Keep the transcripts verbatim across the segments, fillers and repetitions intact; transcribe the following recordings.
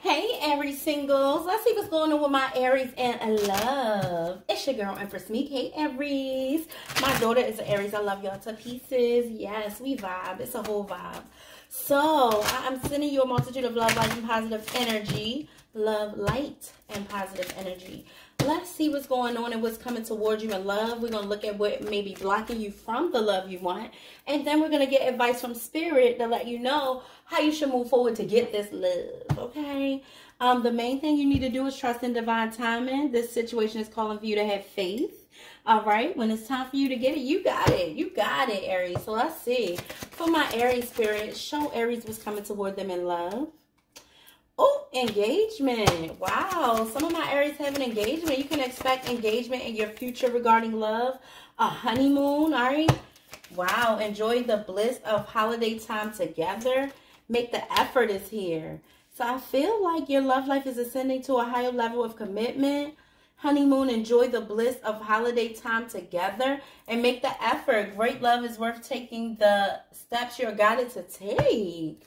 Hey Aries singles, let's see what's going on with my Aries and love. It's your girl Empress Meek. Hey Aries, my daughter is an Aries. I love y'all to pieces. Yes, we vibe. It's a whole vibe. So I'm sending you a multitude of love, light, and positive energy. Love, light, and positive energy. Let's see what's going on and what's coming towards you in love. We're going to look at what may be blocking you from the love you want. And then we're going to get advice from spirit to let you know how you should move forward to get this love, okay? Um, the main thing you need to do is trust in divine timing. This situation is calling for you to have faith, all right? When it's time for you to get it, you got it. You got it, Aries. So let's see. For my Aries spirit, show Aries what's coming toward them in love. Oh, engagement. Wow. Some of my Aries have an engagement. You can expect engagement in your future regarding love. A honeymoon. All right. Wow. Enjoy the bliss of holiday time together. Make the effort is here. So I feel like your love life is ascending to a higher level of commitment. Honeymoon. Enjoy the bliss of holiday time together and make the effort. Great love is worth taking the steps you're guided to take.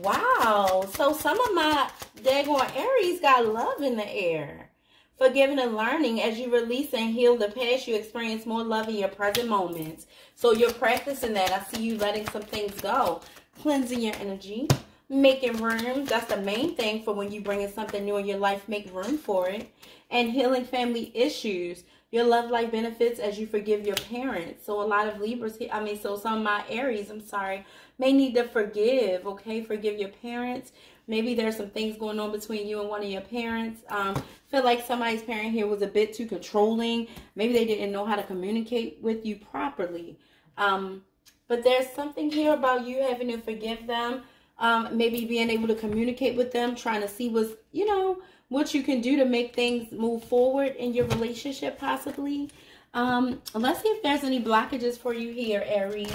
Wow, so some of my daggone Aries got love in the air. Forgiving and learning as you release and heal the past, you experience more love in your present moments. So you're practicing that. I see you letting some things go. Cleansing your energy. Making room. That's the main thing for when you bring in something new in your life. Make room for it. And healing family issues. Your love life benefits as you forgive your parents. So a lot of Libras, I mean, so some of my Aries, I'm sorry, may need to forgive, okay? Forgive your parents. Maybe there's some things going on between you and one of your parents. Um, feel like somebody's parent here was a bit too controlling. Maybe they didn't know how to communicate with you properly. Um, but there's something here about you having to forgive them. Um, maybe being able to communicate with them, trying to see what's, you know, what you can do to make things move forward in your relationship, possibly. Um, let's see if there's any blockages for you here, Aries.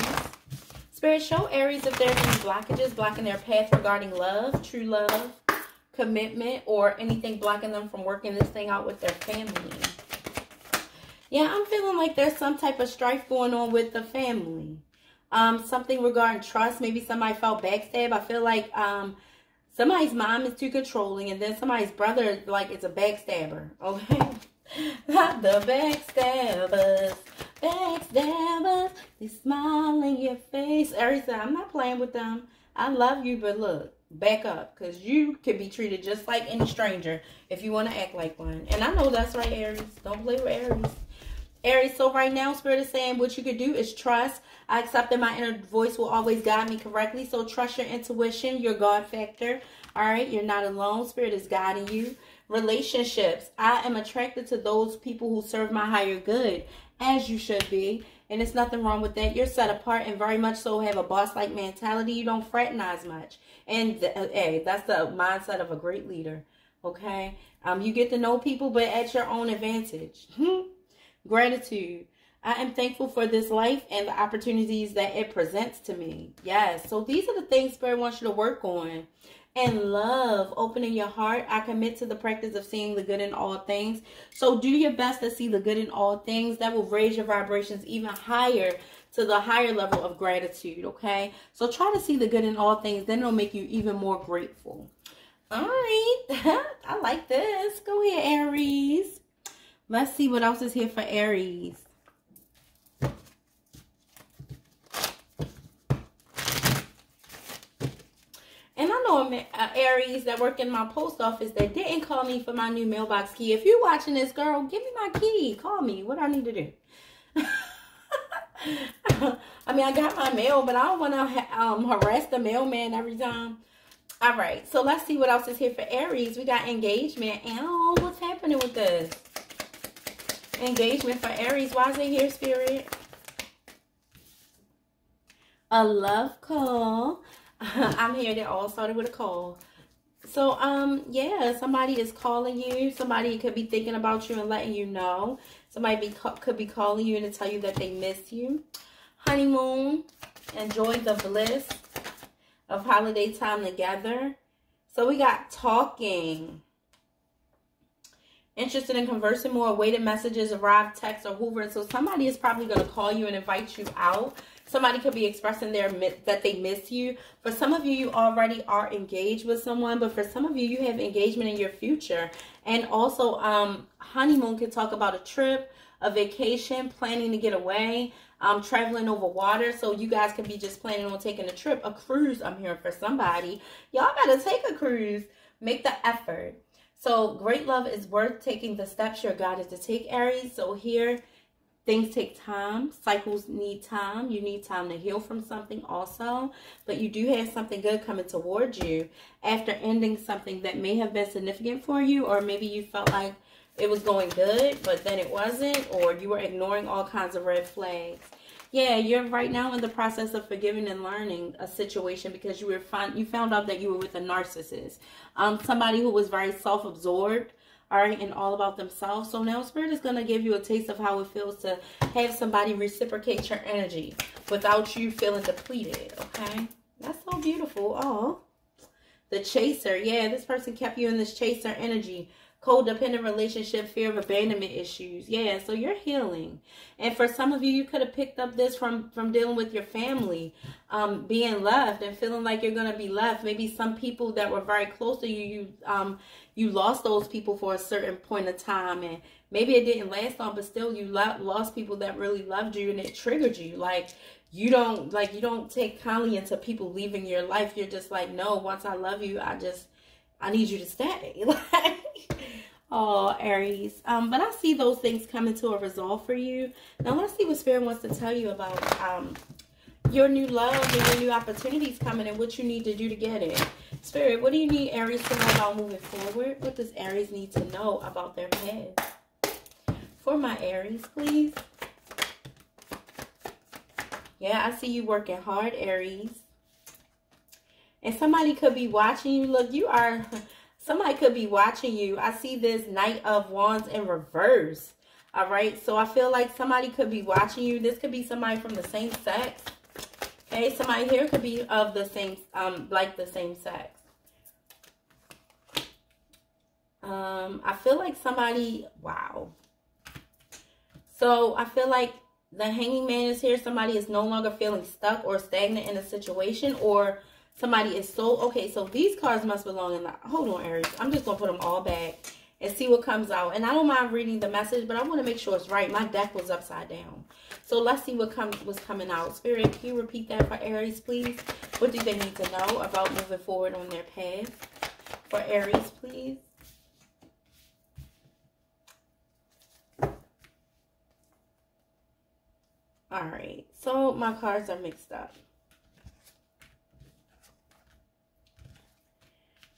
Spirit, show Aries if there's any blockages blocking their path regarding love, true love, commitment, or anything blocking them from working this thing out with their family. Yeah, I'm feeling like there's some type of strife going on with the family. Um, something regarding trust. Maybe somebody felt backstabbed. I feel like, um... somebody's mom is too controlling, and then somebody's brother, like, it's a backstabber, okay? Not the backstabbers. Backstabbers. They smile in your face. Aries said, I'm not playing with them. I love you, but look, back up, because you could be treated just like any stranger if you want to act like one. And I know that's right, Aries. Don't play with Aries. Aries, so right now, Spirit is saying what you could do is trust. I accept that my inner voice will always guide me correctly. So trust your intuition, your God factor. All right, you're not alone. Spirit is guiding you. Relationships. I am attracted to those people who serve my higher good, as you should be. And there's nothing wrong with that. You're set apart and very much so have a boss-like mentality. You don't fraternize much. And hey, that's the mindset of a great leader. Okay? Um, you get to know people, but at your own advantage. Hmm. Gratitude. I am thankful for this life and the opportunities that it presents to me. Yes. So these are the things Spirit wants you to work on. And love. Opening your heart. I commit to the practice of seeing the good in all things. So do your best to see the good in all things. That will raise your vibrations even higher to the higher level of gratitude. Okay. So try to see the good in all things. Then it'll make you even more grateful. All right. I like this. Go ahead, Aries. Let's see what else is here for Aries. And I know Aries that work in my post office that didn't call me for my new mailbox key. If you're watching this, girl, give me my key. Call me. What do I need to do? I mean, I got my mail, but I don't want to um, harass the mailman every time. All right. So let's see what else is here for Aries. We got engagement. And oh, what's happening with this? Engagement for Aries. Why is it here, Spirit? A love call. I'm here. That all started with a call. So, um, yeah, somebody is calling you. Somebody could be thinking about you and letting you know. Somebody be, could be calling you and to tell you that they miss you. Honeymoon. Enjoy the bliss of holiday time together. So we got talking. Interested in conversing more, awaited messages, arrived, text, or Hoover. So somebody is probably going to call you and invite you out. Somebody could be expressing their that they miss you. For some of you, you already are engaged with someone, but for some of you, you have engagement in your future. And also, um, honeymoon could talk about a trip, a vacation, planning to get away, um, traveling over water. So you guys could be just planning on taking a trip, a cruise. I'm hearing for somebody. Y'all better take a cruise. Make the effort. So great love is worth taking the steps your God is to take, Aries. So here, things take time. Cycles need time. You need time to heal from something also. But you do have something good coming towards you after ending something that may have been significant for you, or maybe you felt like it was going good, but then it wasn't, or you were ignoring all kinds of red flags. Yeah, you're right now in the process of forgiving and learning a situation because you were find, you found out that you were with a narcissist, um, somebody who was very self-absorbed, all right, and all about themselves. So now Spirit is going to give you a taste of how it feels to have somebody reciprocate your energy without you feeling depleted, okay? That's so beautiful. Oh, the chaser. Yeah, this person kept you in this chaser energy. Codependent relationship, fear of abandonment issues. Yeah, so you're healing. And for some of you, you could have picked up this from, from dealing with your family, um, being left and feeling like you're going to be left. Maybe some people that were very close to you, you, um, you lost those people for a certain point of time. And maybe it didn't last long, but still you lost people that really loved you, and it triggered you. Like, you don't, like, you don't take kindly into people leaving your life. You're just like, no, once I love you, I just, I need you to stay. Like, oh, Aries. Um, but I see those things coming to a resolve for you. Now, I want to see what Spirit wants to tell you about um, your new love and your new opportunities coming and what you need to do to get it. Spirit, what do you need Aries to know about moving forward? What does Aries need to know about their past? For my Aries, please. Yeah, I see you working hard, Aries. And somebody could be watching you. Look, you are... Somebody could be watching you. I see this Knight of Wands in reverse. All right. So I feel like somebody could be watching you. This could be somebody from the same sex. Okay. Somebody here could be of the same, um, like the same sex. Um, I feel like somebody, wow. So I feel like the Hanging Man is here. Somebody is no longer feeling stuck or stagnant in a situation, or somebody is so, okay, so these cards must belong in the, hold on, Aries. I'm just going to put them all back and see what comes out. And I don't mind reading the message, but I want to make sure it's right. My deck was upside down. So let's see what comes was coming out. Spirit, can you repeat that for Aries, please? What do they need to know about moving forward on their path? For Aries, please. All right. So my cards are mixed up.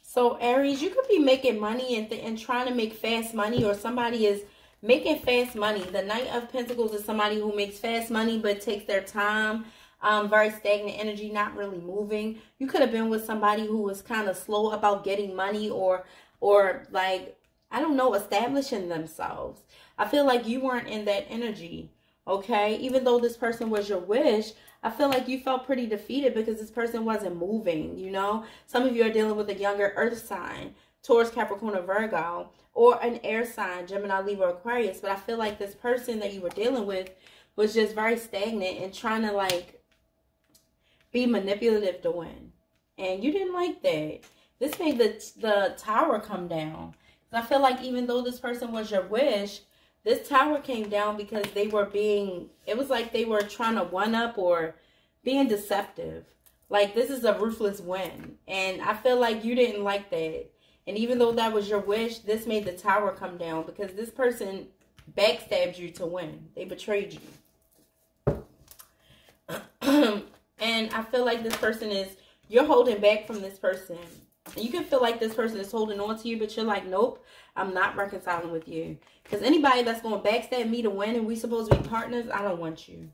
So Aries, you could be making money and, and trying to make fast money, or somebody is making fast money. The Knight of Pentacles is somebody who makes fast money but takes their time, um, very stagnant energy, not really moving. You could have been with somebody who was kind of slow about getting money, or, or like, I don't know, establishing themselves. I feel like you weren't in that energy, okay? Even though this person was your wish, I feel like you felt pretty defeated because this person wasn't moving, you know? Some of you are dealing with a younger earth sign, Taurus, Capricorn, or Virgo, or an air sign, Gemini, Libra, Aquarius. But I feel like this person that you were dealing with was just very stagnant and trying to, like, be manipulative to win. And you didn't like that. This made the, the tower come down. I feel like even though this person was your wish, this tower came down because they were being, it was like they were trying to one-up or being deceptive. Like, this is a ruthless win. And I feel like you didn't like that. And even though that was your wish, this made the tower come down because this person backstabbed you to win. They betrayed you. And I feel like this person is, you're holding back from this person. You can feel like this person is holding on to you, but you're like, nope, I'm not reconciling with you. Because anybody that's going to backstab me to win and we supposed to be partners, I don't want you.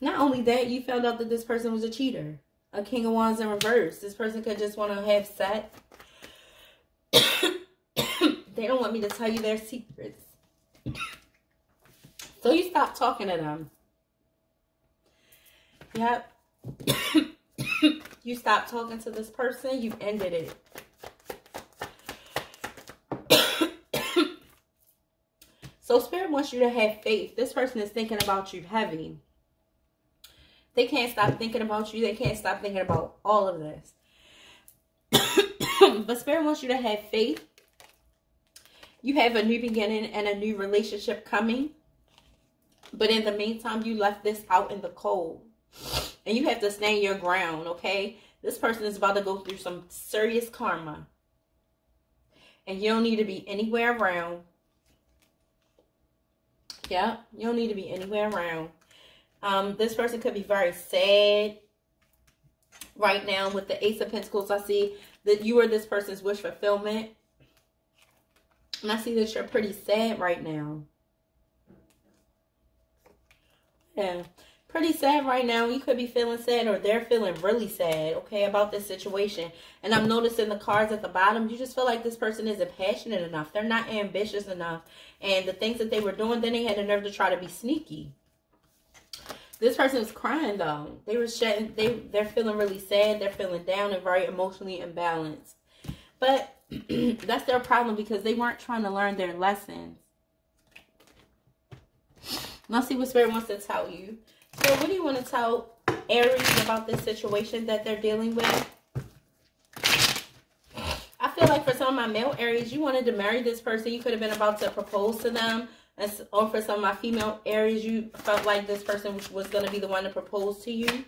Not only that, you found out that this person was a cheater. A King of Wands in reverse. This person could just want to have sex. They don't want me to tell you their secrets. So you stop talking to them. Yep. You stopped talking to this person. You ended it. So Spirit wants you to have faith. This person is thinking about you heavy. They can't stop thinking about you. They can't stop thinking about all of this. But Spirit wants you to have faith. You have a new beginning and a new relationship coming. But in the meantime, you left this out in the cold. And you have to stand your ground, okay? This person is about to go through some serious karma. And you don't need to be anywhere around. Yeah, you don't need to be anywhere around. Um, this person could be very sad right now. With the Ace of Pentacles, I see that you are this person's wish fulfillment. And I see that you're pretty sad right now. Yeah, pretty sad right now. You could be feeling sad, or they're feeling really sad, okay, about this situation. And I'm noticing the cards at the bottom. You just feel like this person isn't passionate enough. They're not ambitious enough. And the things that they were doing, then they had the nerve to try to be sneaky. This person is crying, though. They were shedding, they, they're feeling really sad. They're feeling down and very emotionally imbalanced. But that's their problem, because they weren't trying to learn their lessons. Let's see what Spirit wants to tell you. So what do you want to tell Aries about this situation that they're dealing with? I feel like for some of my male Aries, you wanted to marry this person. You could have been about to propose to them. Or for some of my female Aries, you felt like this person was going to be the one to propose to you.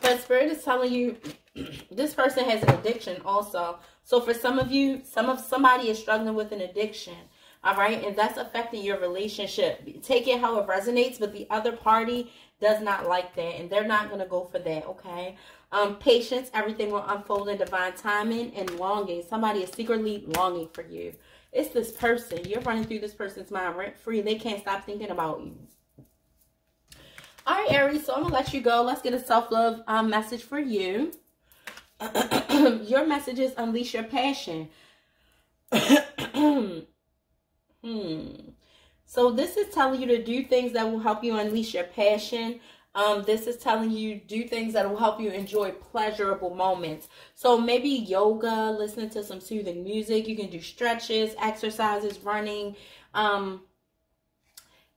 But Spirit is telling you this person has an addiction also. So for some of you, some of somebody is struggling with an addiction. All right, and that's affecting your relationship. Take it how it resonates, but the other party does not like that, and they're not going to go for that, okay? Um, patience, everything will unfold in divine timing, and longing. Somebody is secretly longing for you. It's this person. You're running through this person's mind rent-free. They can't stop thinking about you. All right, Aries, so I'm going to let you go. Let's get a self-love um, message for you. Your message is unleash your passion. Hmm. So this is telling you to do things that will help you unleash your passion. Um, this is telling you do things that will help you enjoy pleasurable moments. So maybe yoga, listening to some soothing music. You can do stretches, exercises, running, um,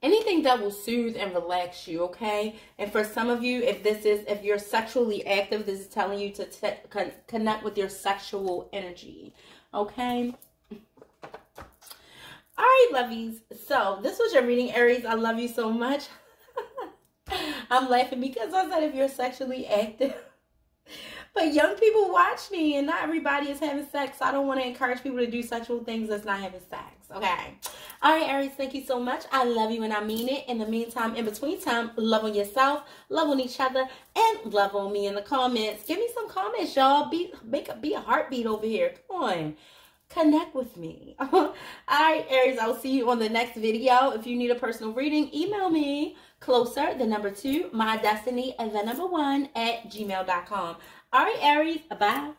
anything that will soothe and relax you. Okay. And for some of you, if this is, if you're sexually active, this is telling you to t con connect with your sexual energy. Okay. All right, lovies. So this was your reading, Aries. I love you so much. I'm laughing because I said if you're sexually active. But young people watch me, and not everybody is having sex. So I don't want to encourage people to do sexual things that's not having sex. Okay. All right, Aries. Thank you so much. I love you, and I mean it. In the meantime, in between time, love on yourself, love on each other, and love on me in the comments. Give me some comments, y'all. Be make a be a heartbeat over here. Come on. Connect with me. All right, Aries, I will see you on the next video. If you need a personal reading, email me closer, the number two, my destiny, and the number one at gmail dot com. All right, Aries, bye.